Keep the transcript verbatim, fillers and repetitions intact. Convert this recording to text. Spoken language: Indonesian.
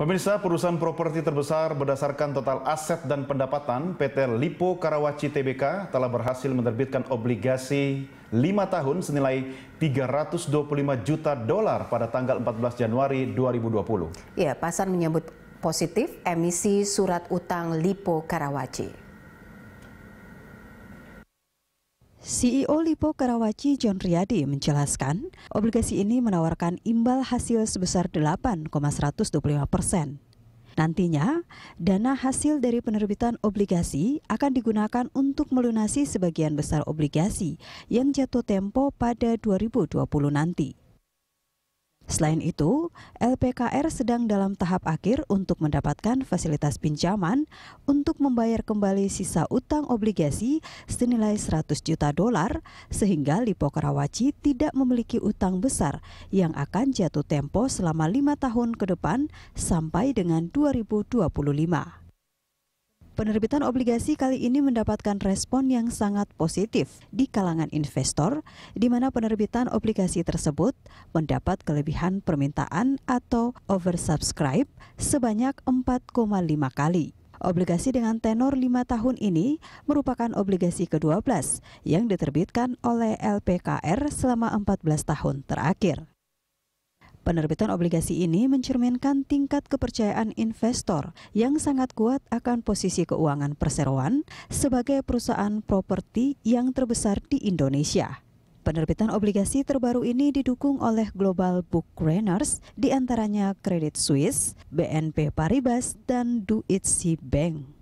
Pemirsa, perusahaan properti terbesar berdasarkan total aset dan pendapatan P T Lippo Karawaci Tbk telah berhasil menerbitkan obligasi lima tahun senilai tiga ratus dua puluh lima juta dolar pada tanggal empat belas Januari dua ribu dua puluh. Ya, pasar menyambut positif emisi surat utang Lippo Karawaci. C E O Lippo Karawaci John Riyadi menjelaskan, obligasi ini menawarkan imbal hasil sebesar delapan koma seratus dua puluh lima persen. Nantinya, dana hasil dari penerbitan obligasi akan digunakan untuk melunasi sebagian besar obligasi yang jatuh tempo pada dua ribu dua puluh nanti. Selain itu, L P K R sedang dalam tahap akhir untuk mendapatkan fasilitas pinjaman untuk membayar kembali sisa utang obligasi senilai seratus juta dolar sehingga Lippo Karawaci tidak memiliki utang besar yang akan jatuh tempo selama lima tahun ke depan sampai dengan dua ribu dua puluh lima. Penerbitan obligasi kali ini mendapatkan respon yang sangat positif di kalangan investor, di mana penerbitan obligasi tersebut mendapat kelebihan permintaan atau oversubscribe sebanyak empat koma lima kali. Obligasi dengan tenor lima tahun ini merupakan obligasi ke-dua belas yang diterbitkan oleh L P K R selama empat belas tahun terakhir. Penerbitan obligasi ini mencerminkan tingkat kepercayaan investor yang sangat kuat akan posisi keuangan perseroan sebagai perusahaan properti yang terbesar di Indonesia. Penerbitan obligasi terbaru ini didukung oleh global bookruners, diantaranya Credit Suisse, B N P Paribas, dan Deutsche Bank.